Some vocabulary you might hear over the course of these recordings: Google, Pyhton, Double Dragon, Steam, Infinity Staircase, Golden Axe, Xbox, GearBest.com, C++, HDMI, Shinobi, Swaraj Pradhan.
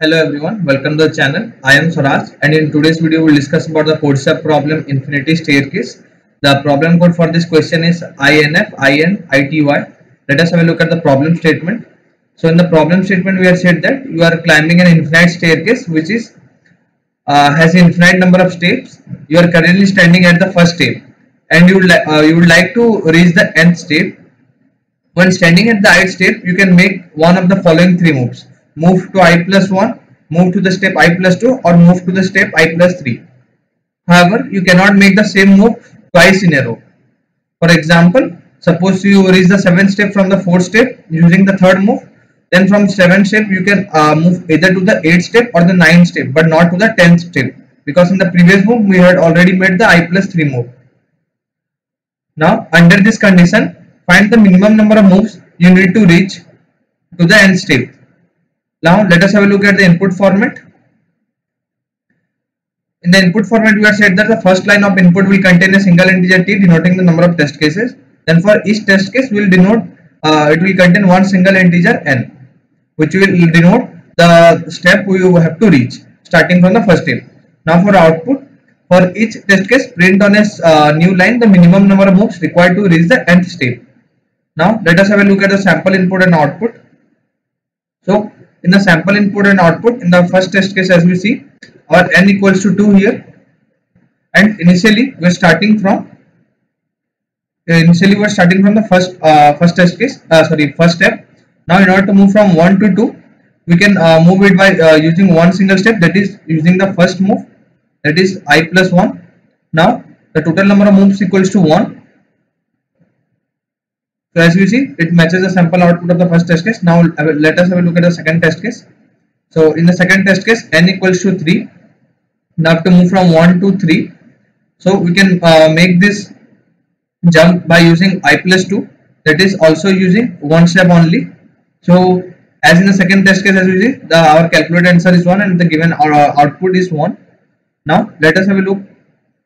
Hello everyone, welcome to the channel. I am Swaraj, and in today's video we will discuss about the 4th sub problem infinity staircase. The problem code for this question is INFINITY. Let us have a look at the problem statement. So in the problem statement we are said that you are climbing an infinite staircase which is has infinite number of steps. You are currently standing at the first step and you would like to reach the nth step. When standing at the ith step, you can make one of the following three moves. Move to I plus 1, move to the step I plus 2, or move to the step I plus 3. However, you cannot make the same move twice in a row. For example, suppose you reach the 7th step from the 4th step using the 3rd move. Then from 7th step you can move either to the 8th step or the 9th step, but not to the 10th step, because in the previous move we had already made the I plus 3 move. Now under this condition, find the minimum number of moves you need to reach to the nth step. Now let us have a look at the input format. In the input format we are said that the first line of input will contain a single integer t denoting the number of test cases. Then for each test case we will denote, it will contain one single integer n, which will denote the step you have to reach starting from the first step. Now for output, for each test case print on a new line the minimum number of moves required to reach the nth step. Now let us have a look at the sample input and output. So in the sample input and output, in the first test case, as we see, our n equals to 2 here, and initially we are starting from the first step. Now in order to move from 1 to 2, we can move it by using one single step, that is using the first move, that is I plus 1. Now the total number of moves equals to 1. So as you see, it matches the sample output of the first test case. Now let us have a look at the second test case. So in the second test case, n equals to 3. Now to move from 1 to 3, so we can make this jump by using I plus 2, that is also using one step only. So as in the second test case, as we see, our calculated answer is 1 and the given output is 1. Now let us have a look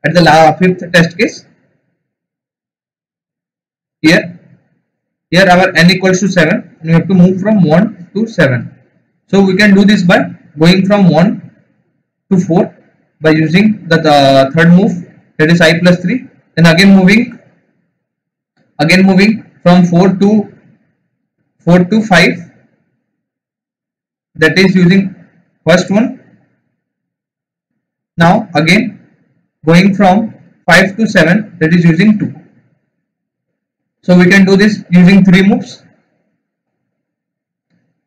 at the 5th test case. Here our n equals to 7 and we have to move from 1 to 7. So we can do this by going from 1 to 4 by using the third move, that is I plus 3. Then again moving from 4 to 5, that is using first one. Now again going from 5 to 7, that is using 2. So we can do this using three moves.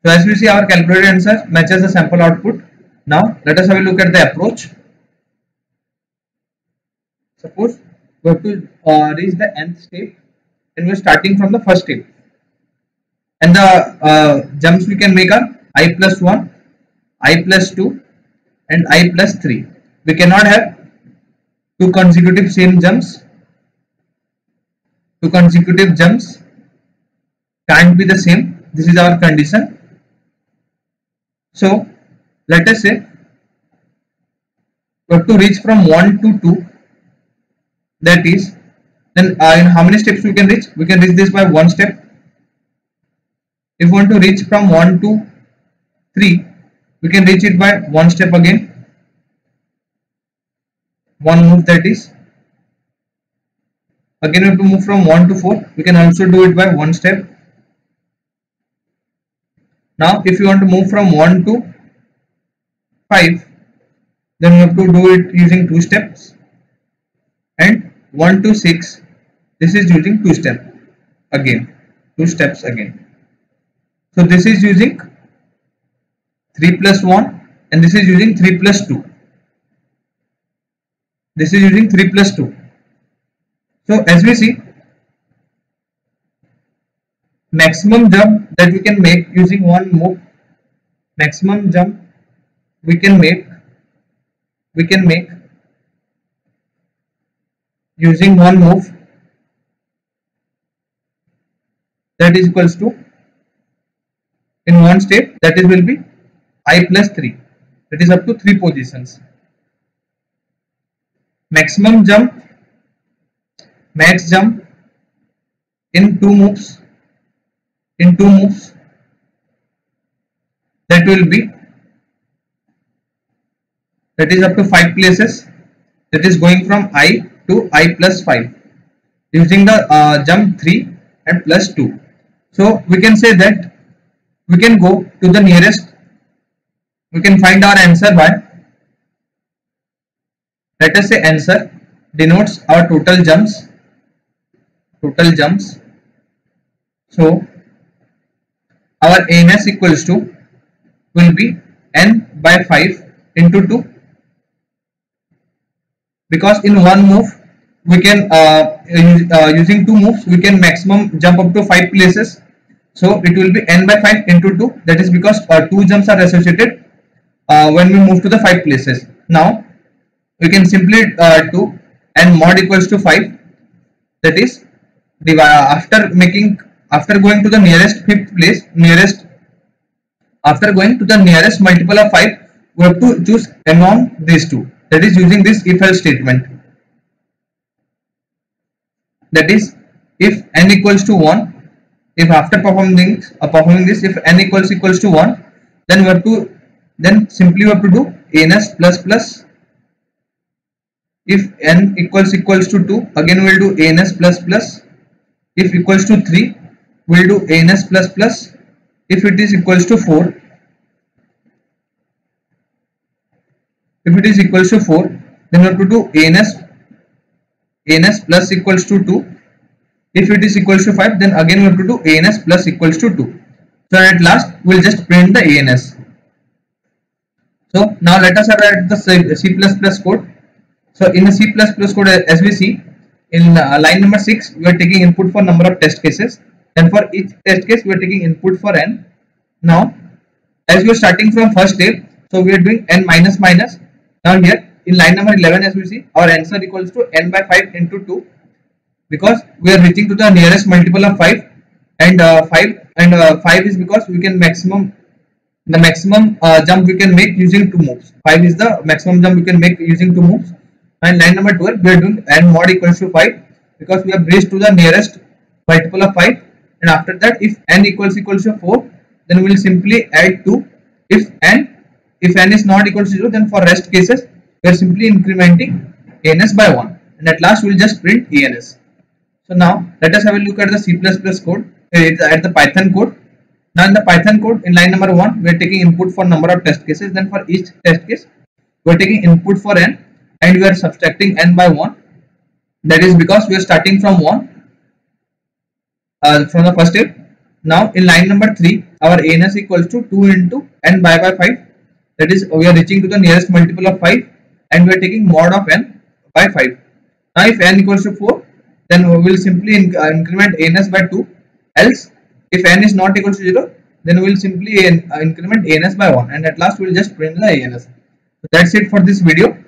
So as we see, our calculated answer matches the sample output. Now let us have a look at the approach. Suppose we have to reach the nth step and we are starting from the first step. And the jumps we can make are I plus 1, I plus 2 and I plus 3. We cannot have two consecutive jumps can't be the same. This is our condition. So let us say we have to reach from 1 to 2, that is, then in how many steps we can reach? We can reach this by one step. If we want to reach from 1 to 3, we can reach it by one step again, one move, that is. Again we have to move from 1 to 4, we can also do it by one step. Now if you want to move from 1 to 5, then we have to do it using two steps, and 1 to 6, this is using two steps again. So this is using 3 plus 1 and this is using 3 plus 2. This is using 3 plus 2. So as we see, maximum jump that we can make using one move, maximum jump we can make using one move, that is equals to, in one step, that is will be I plus 3, that is up to 3 positions. Maximum jump, max jump in two moves, in 2 moves. That will be, that is up to 5 places. That is going from I to I plus 5 using the jump 3 and plus 2. So we can say that we can go to the nearest. We can find our answer by, let us say answer denotes our total jumps. So our ns equals to will be n by 5 into 2, because in one move we can using 2 moves we can maximum jump up to 5 places. So it will be n by 5 into 2. That is because 2 jumps are associated when we move to the 5 places. Now we can simply do n mod equals to 5. That is, after going to the nearest 5th place, after going to the nearest multiple of 5, we have to choose among these two. That is using this if else statement. That is, if n equals to 1, if after performing this, if n equals to 1, then we have to simply we have to do ans plus plus. If n equals to 2, again we will do ans plus plus. If equals to 3, we will do ans plus plus. If it is equals to 4, then we have to do ans plus equals to 2. If it is equals to 5, then again we have to do ans plus equals to 2. So at last we will just print the ans. So now let us write the C++ code. So in the C++ code, as we see in line number 6, we are taking input for number of test cases, and for each test case we are taking input for n. Now as we are starting from first step, so we are doing n minus minus. Now here in line number 11, as we see, our answer equals to n by 5 into 2, because we are reaching to the nearest multiple of 5, and 5 is because we can the maximum jump we can make using 2 moves. 5 is the maximum jump we can make using 2 moves. And line number 12, we are doing n mod equals to 5, because we have reached to the nearest multiple of 5. And after that, if n equals to 4, then we will simply add 2. If n is not equal to 0, then for rest cases we are simply incrementing ans by 1, and at last we will just print ans. So now let us have a look at the C++ code, at the Python code. Now in the Python code, in line number 1, we are taking input for number of test cases. Then for each test case we are taking input for n, and we are subtracting n by 1. That is because we are starting from 1. From the first step. Now in line number 3, our ans equals to 2 into n by 5. That is, we are reaching to the nearest multiple of 5, and we are taking mod of n by 5. Now if n equals to 4, then we will simply increment ans by 2. Else, if n is not equal to 0, then we will simply increment ans by 1, and at last we will just print the ans. So that's it for this video.